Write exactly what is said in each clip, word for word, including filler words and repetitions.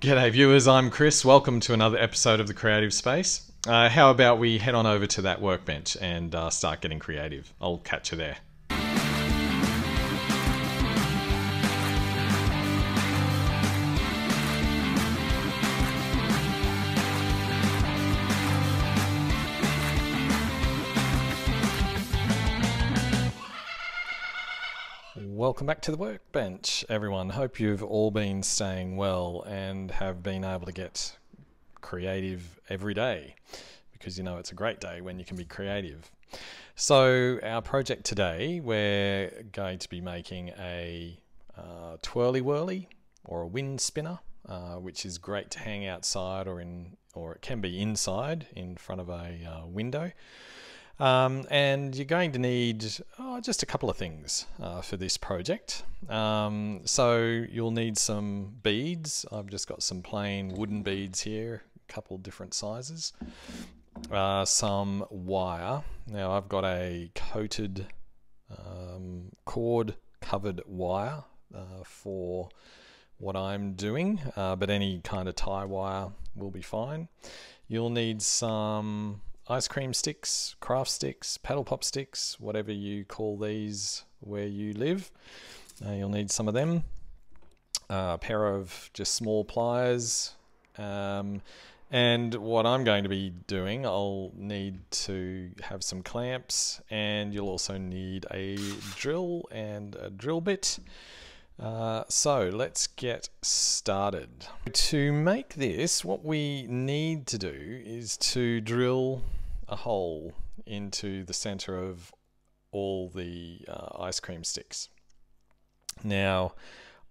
G'day viewers, I'm Chris. Welcome to another episode of The Creative Space. Uh, how about we head on over to that workbench and uh, start getting creative. I'll catch you there. Welcome back to the workbench, everyone. Hope you've all been staying well and have been able to get creative every day, because you know it's a great day when you can be creative. So our project today, we're going to be making a uh, twirly whirly or a wind spinner, uh, which is great to hang outside or in, or it can be inside in front of a uh, window. Um, and you're going to need oh, just a couple of things uh, for this project. Um, so you'll need some beads. I've just got some plain wooden beads here, a couple different sizes. Uh, some wire. Now I've got a coated um, cord covered wire uh, for what I'm doing, uh, but any kind of tie wire will be fine. You'll need some ice cream sticks, craft sticks, paddle pop sticks, whatever you call these where you live. Uh, you'll need some of them. Uh, a pair of just small pliers. Um, and what I'm going to be doing, I'll need to have some clamps, and you'll also need a drill and a drill bit. Uh, so let's get started. To make this, what we need to do is to drill a hole into the center of all the uh, ice cream sticks. Now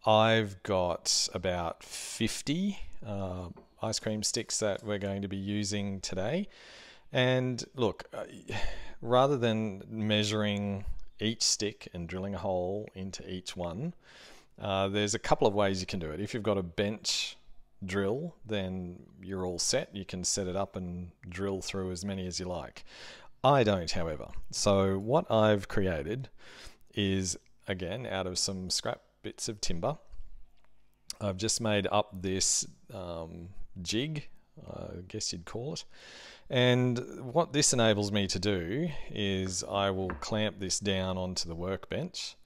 I've got about fifty uh, ice cream sticks that we're going to be using today, and look, rather than measuring each stick and drilling a hole into each one, Uh, there's a couple of ways you can do it. If you've got a bench drill, then you're all set. You can set it up and drill through as many as you like. I don't, however. So what I've created is, again, out of some scrap bits of timber, I've just made up this um, jig, I guess you'd call it. And what this enables me to do is I will clamp this down onto the workbench.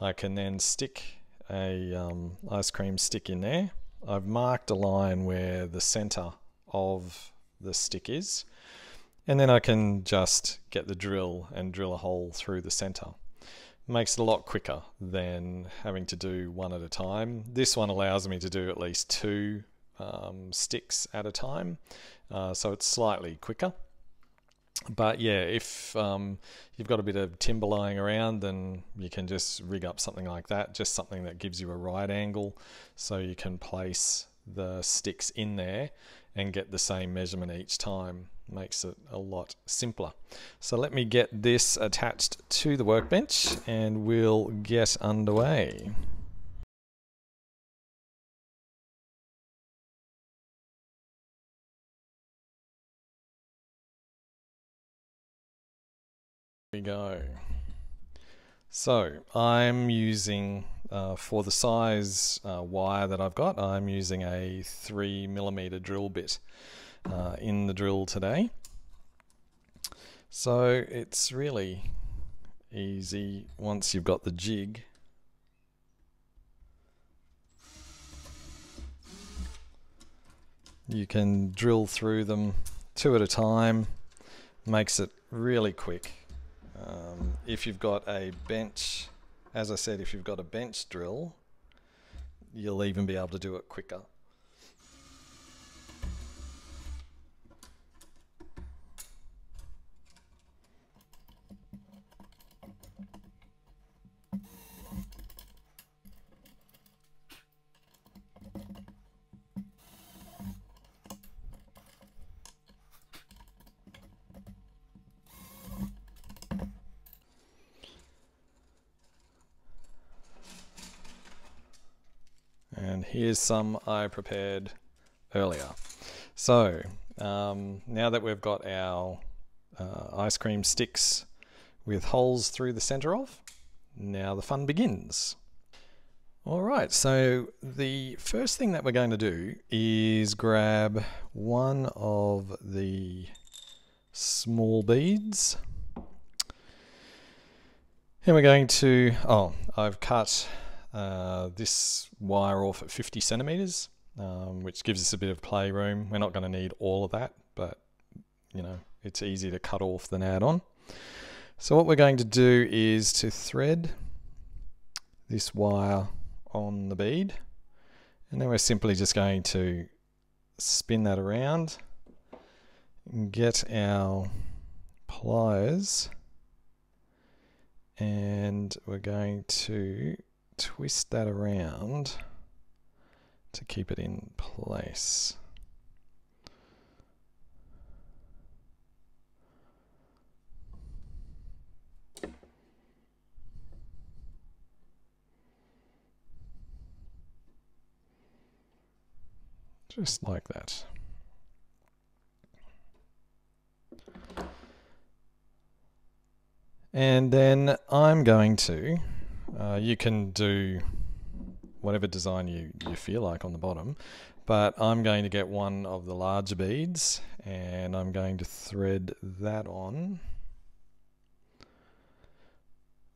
I can then stick a um, ice cream stick in there. I've marked a line where the center of the stick is, and then I can just get the drill and drill a hole through the center. Makes it a lot quicker than having to do one at a time. This one allows me to do at least two um, sticks at a time, uh, so it's slightly quicker. But yeah, if um, you've got a bit of timber lying around, then you can just rig up something like that, just something that gives you a right angle, so you can place the sticks in there and get the same measurement each time. Makes it a lot simpler. So let me get this attached to the workbench and we'll get underway. We go. So I'm using uh, for the size uh, wire that I've got, I'm using a three millimeter drill bit uh, in the drill today. So it's really easy once you've got the jig. You can drill through them two at a time. Makes it really quick. Um, if you've got a bench, as I said, if you've got a bench drill, you'll even be able to do it quicker. And here's some I prepared earlier. So um, now that we've got our uh, ice cream sticks with holes through the center of, now the fun begins. All right, so the first thing that we're going to do is grab one of the small beads. And we're going to, oh, I've cut uh, this wire off at fifty centimeters, um, which gives us a bit of playroom. We're not going to need all of that, but, you know, it's easier to cut off than add on. So what we're going to do is to thread this wire on the bead, and then we're simply just going to spin that around and get our pliers, and we're going to twist that around to keep it in place. Just like that. And then I'm going to, uh, you can do whatever design you, you feel like on the bottom, but I'm going to get one of the larger beads and I'm going to thread that on,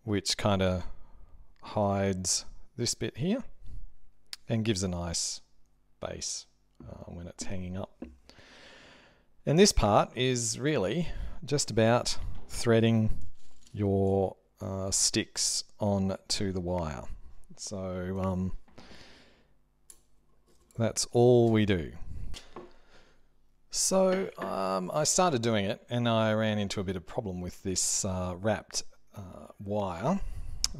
which kind of hides this bit here and gives a nice base Uh, when it's hanging up. And this part is really just about threading your uh, sticks onto the wire. So um, that's all we do. So um, I started doing it and I ran into a bit of problem with this uh, wrapped uh, wire.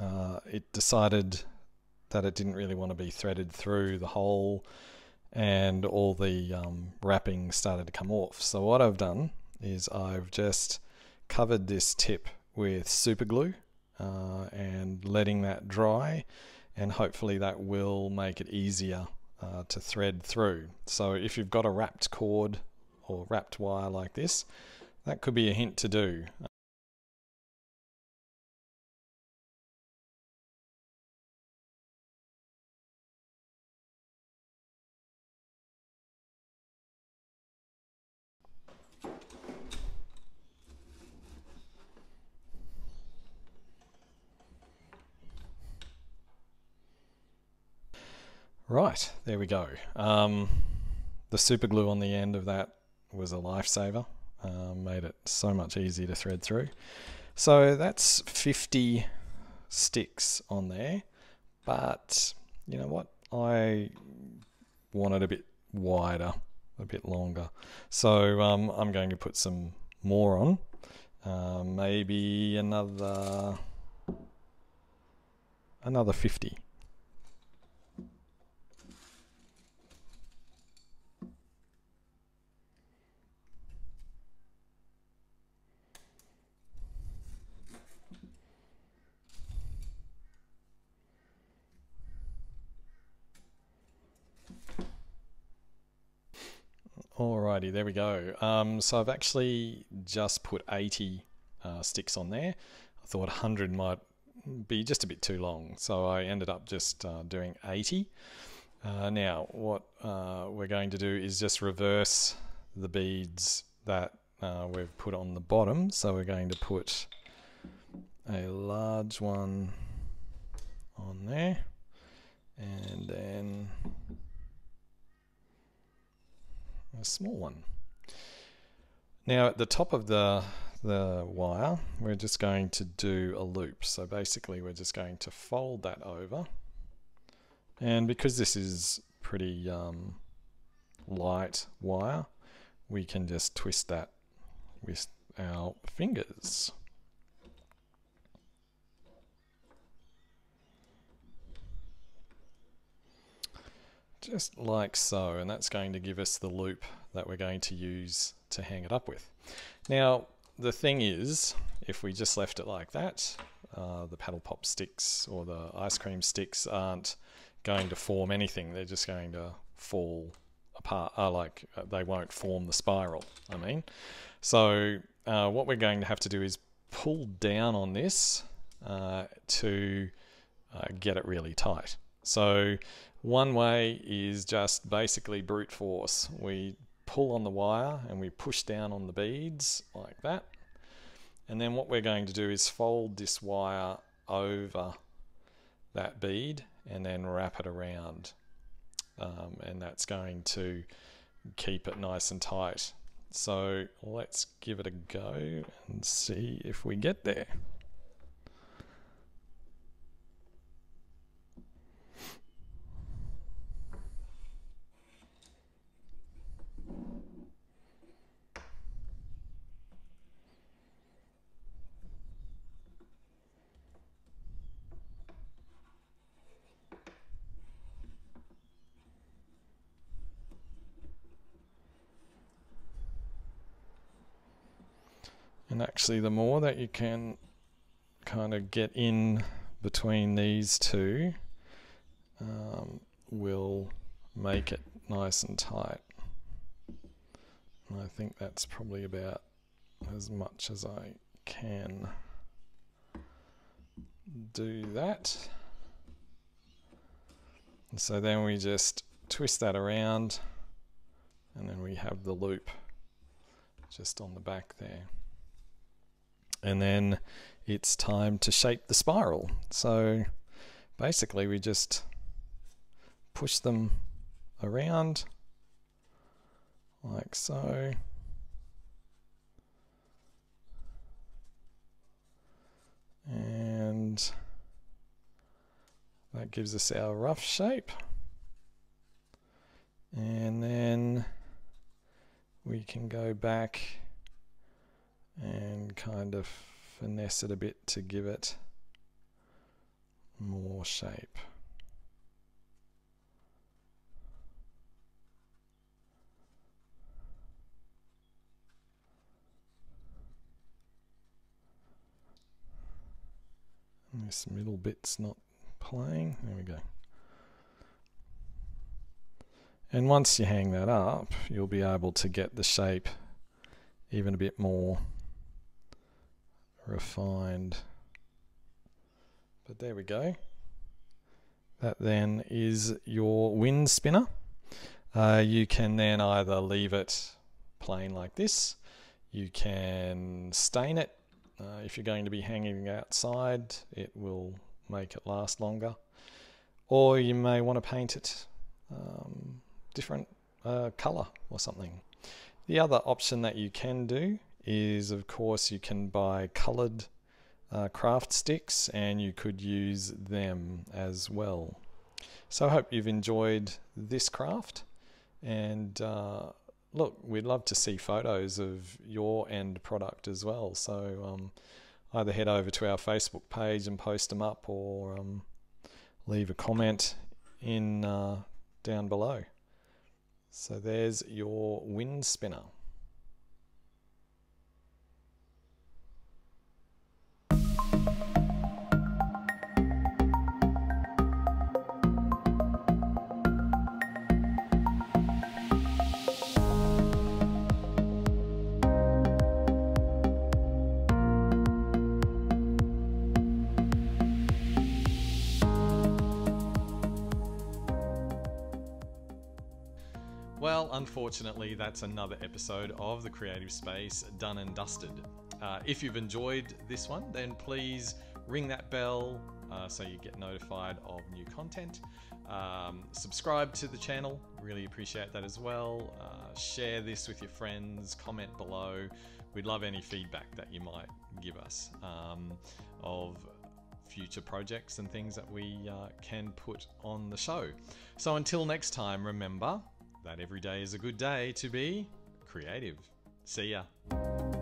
Uh, it decided that it didn't really want to be threaded through the hole, and all the um, wrapping started to come off. So what I've done is I've just covered this tip with super glue uh, and letting that dry, and hopefully that will make it easier uh, to thread through. So if you've got a wrapped cord or wrapped wire like this, that could be a hint to do. Right, there we go. Um, the super glue on the end of that was a lifesaver. Uh, made it so much easier to thread through. So that's fifty sticks on there, but you know what? I wanted a bit wider, a bit longer. So um, I'm going to put some more on, uh, maybe another, another fifty. Alrighty, there we go. Um, so I've actually just put eighty uh, sticks on there. I thought one hundred might be just a bit too long, so I ended up just uh, doing eighty. Uh, now, what uh, we're going to do is just reverse the beads that uh, we've put on the bottom. So we're going to put a large one on there, and then a small one. Now at the top of the the wire, we're just going to do a loop. So basically we're just going to fold that over, and because this is pretty um, light wire, we can just twist that with our fingers. Just like so, and that's going to give us the loop that we're going to use to hang it up with. Now, the thing is, if we just left it like that, uh, the paddle pop sticks or the ice cream sticks aren't going to form anything. They're just going to fall apart, uh, like uh, they won't form the spiral, I mean. So uh, what we're going to have to do is pull down on this uh, to uh, get it really tight. So one way is just basically brute force. We pull on the wire and we push down on the beads like that. And then what we're going to do is fold this wire over that bead and then wrap it around. Um, and that's going to keep it nice and tight. So let's give it a go and see if we get there. And actually, the more that you can kind of get in between these two um, will make it nice and tight. And I think that's probably about as much as I can do that. And so then we just twist that around, and then we have the loop just on the back there. And then it's time to shape the spiral. So basically we just push them around like so. And that gives us our rough shape. And then we can go back and kind of finesse it a bit to give it more shape. And this middle bit's not playing. There we go. And once you hang that up, you'll be able to get the shape even a bit more refined. But there we go. That then is your wind spinner. Uh, you can then either leave it plain like this, you can stain it. Uh, if you're going to be hanging outside, it will make it last longer. Or you may want to paint it um, different uh, color or something. The other option that you can do is, of course, you can buy coloured uh, craft sticks, and you could use them as well. So I hope you've enjoyed this craft, and uh, look, we'd love to see photos of your end product as well. So um, either head over to our Facebook page and post them up, or um, leave a comment in uh, down below. So there's your wind spinner. Well, unfortunately, that's another episode of The Creative Space done and dusted. Uh, if you've enjoyed this one, then please ring that bell uh, so you get notified of new content. Um, subscribe to the channel, really appreciate that as well. Uh, share this with your friends, comment below. We'd love any feedback that you might give us um, of future projects and things that we uh, can put on the show. So until next time, remember that every day is a good day to be creative. See ya.